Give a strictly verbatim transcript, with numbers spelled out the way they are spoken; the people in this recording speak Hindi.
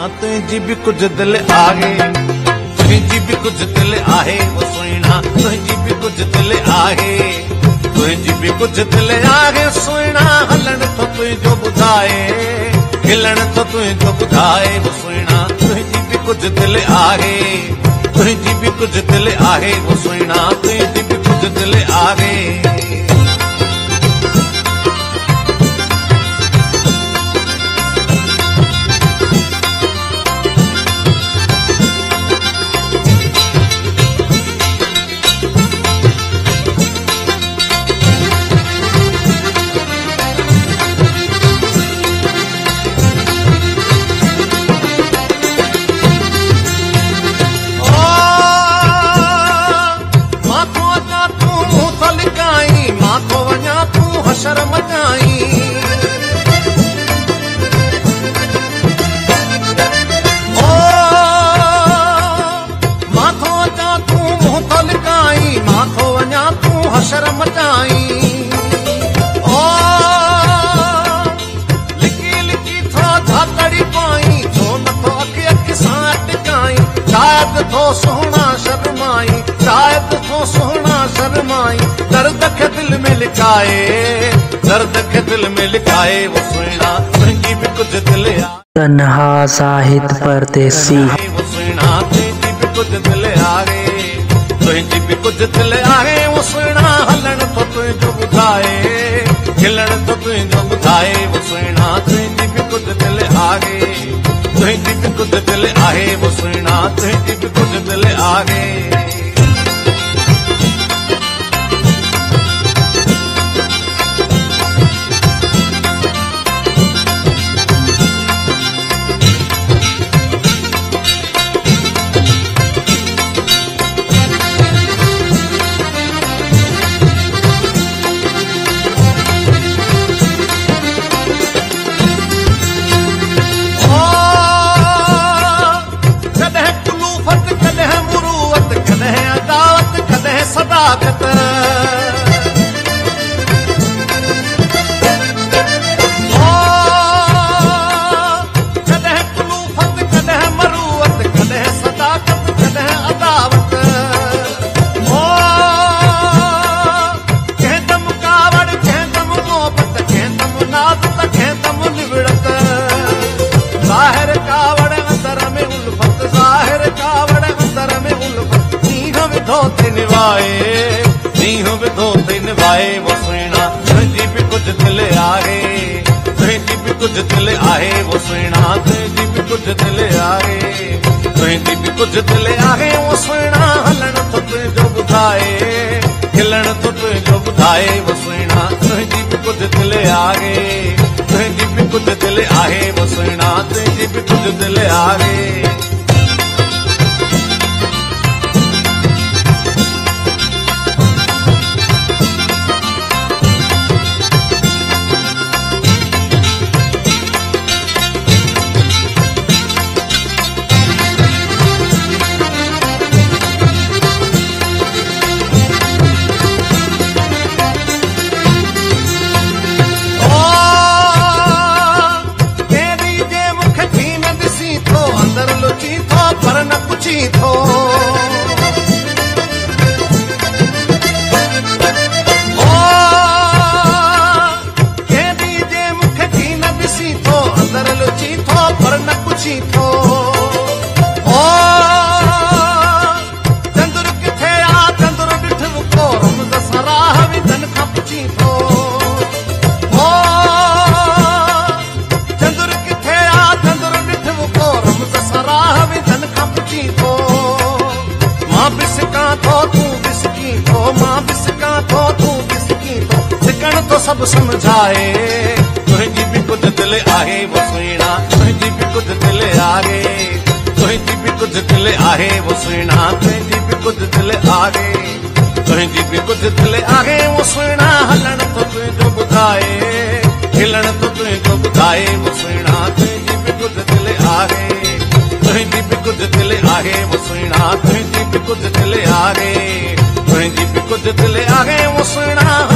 तुझी भी कुछ दिल आहे, तुझी भी कुछ दिल आहे ओ सुना, तुझी भी कुछ दिल आहे, तुझी भी कुछ दिल आहे सुना। हलण तो तुझो बुधाए, हिलण तो तुझो बुधाए ओ सुना, तुझी भी कुछ दिल आहे, तुझी भी कुछ दिल आहे ओ सुना, तुझी भी कुछ दिल आहे। सोहना शर्माई, शायद तो सोहना शर्माई, दर्द के दिल में लिखाए, दर्द के दिल में लिखाए वो सुना, तुझी भी कुछ दिल आ। तन्हा साहित्य परदेसी वो सुना, तुझी भी कुछ दिल आ रे, तुझी भी कुछ दिल आ रे वो सुना। हलन तो तुझो बुधाए, हिलण तो तुझो बुधाए वो सुना, तुझी भी कुछ दिल आ रे, तुझी भी कुछ दिल आहे वो सुना, तुझी भी कुछ दिल आहे। वो सुना तुझी भी कुछ दिल आहे, तुझी भी कुछ दिल आहे वो सुना, तुझी भी कुछ दिल आहे, तुझी भी कुछ दिल आहे वो सुना। हलण तो तुझो बुधाए, हिलण तो तुझो बुधाए वो सुना, तुझी भी कुछ दिल आहे, तुझी भी कुछ दिल आहे वो सुना, तुझी भी कुछ दिल आहे। सब समझाए तुझी भी कुछ दिल आहे वो सुना, तुझी भी कुछ दिल आहे, तुझी भी कुछ दिल आहे वो सुना, तुझी भी कुछ दिल आहे, तुझी भी कुछ दिल आहे वो सुना। हलण तो तुझो बुधाए, हिलण तो तुझो बुधाए वो सुना, तुझी भी कुछ दिल आहे, तुझी भी कुछ दिल आहे वो सुना, तुझी भी कुछ दिल आहे, तुझी भी कुछ दिल आहे वो सुना।